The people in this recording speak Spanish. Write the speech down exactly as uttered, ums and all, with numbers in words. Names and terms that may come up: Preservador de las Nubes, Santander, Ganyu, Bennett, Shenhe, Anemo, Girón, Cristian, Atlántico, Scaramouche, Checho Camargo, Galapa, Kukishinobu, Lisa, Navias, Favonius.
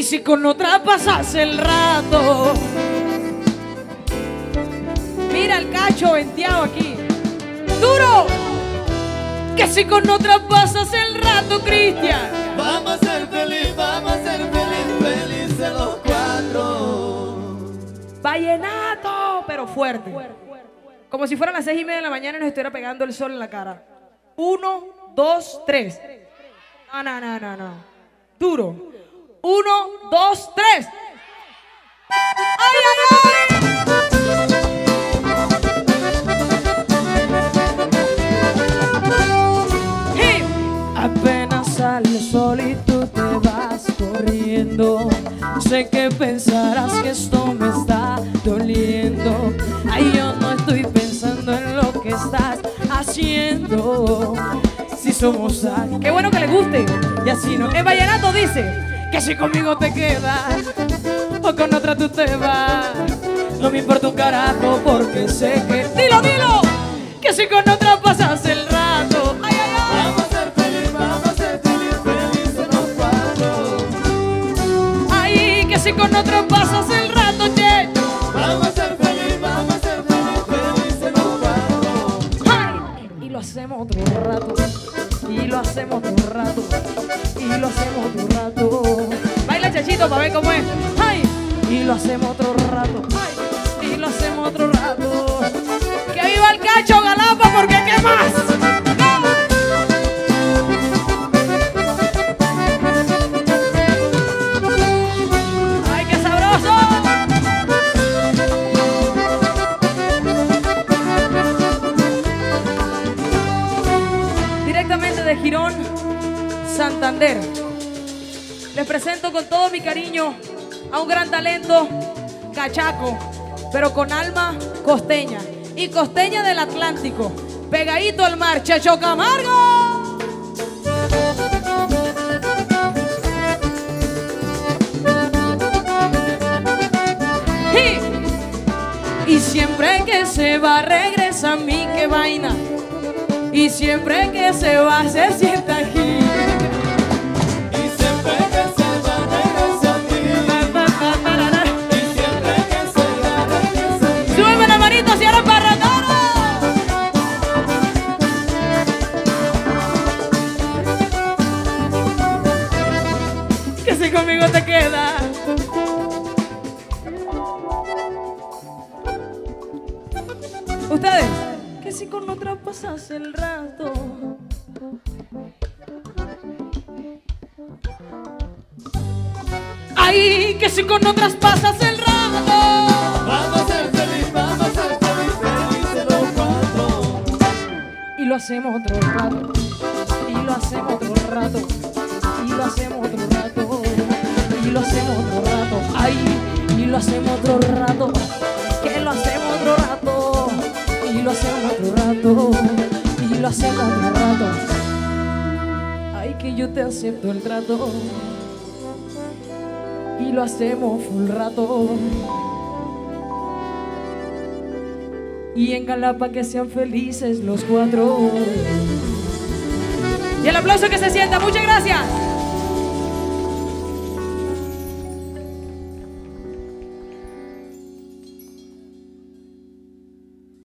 Y si con otra pasas el rato. Mira el cacho venteado aquí. ¡Duro! Que si con otra pasas el rato, Cristian. Vamos a ser feliz, vamos a ser feliz, felices los cuatro. Vallenato, pero fuerte. Como si fueran las seis y media de la mañana y nos estuviera pegando el sol en la cara. Uno, dos, tres. No, no, no, no, no. Duro. Uno, dos, tres. ¡Ay, ay, ay! Hey. Apenas sale el sol y tú te vas corriendo. Sé que pensarás que esto me está doliendo. Ay, yo no estoy pensando en lo que estás haciendo. Si somos algo. Qué bueno que le guste. Y así no. El vallenato dice. Que si conmigo te quedas o con otra tú te vas, no me importa un carajo porque sé que... ¡Dilo, dilo! Que si con otra pasas el rato. ¡Ay, ay, ay! Vamos a ser feliz, vamos a ser feliz, feliz en los cuatro. ¡Ay, que si con otra pasas el rato, Checho! Vamos a ser feliz, vamos a ser feliz, feliz en los cuatro. ¡Ay! Y lo hacemos otro rato. Y lo hacemos otro rato. Y lo hacemos otro rato. Baila Chachito para ver cómo es. ¡Ay! Y lo hacemos otro rato. ¡Ay! Y lo hacemos otro rato. ¡Que viva el cacho, Galapa! Porque ¿qué más? ¡No! ¡Ay, qué sabroso! Directamente de Girón, Santander. Les presento con todo mi cariño a un gran talento cachaco, pero con alma costeña y costeña del Atlántico, pegadito al mar, Checho Camargo. Y, y siempre que se va regresa a mí, qué vaina. Y siempre que se va se sienta aquí. Conmigo te queda. Ustedes, que si con otra pasas el rato. Ay, que si con otras pasas el rato. Vamos a ser feliz, vamos a ser feliz, feliz los cuatro. Y lo hacemos otro rato. Y lo hacemos otro rato. Y lo hacemos otro rato. Y lo hacemos otro rato, ay, y lo hacemos otro rato, que lo hacemos otro rato, y lo hacemos otro rato, y lo hacemos otro rato, ay, que yo te acepto el trato, y lo hacemos full rato, y en Galapa que sean felices los cuatro, y el aplauso que se sienta, muchas gracias.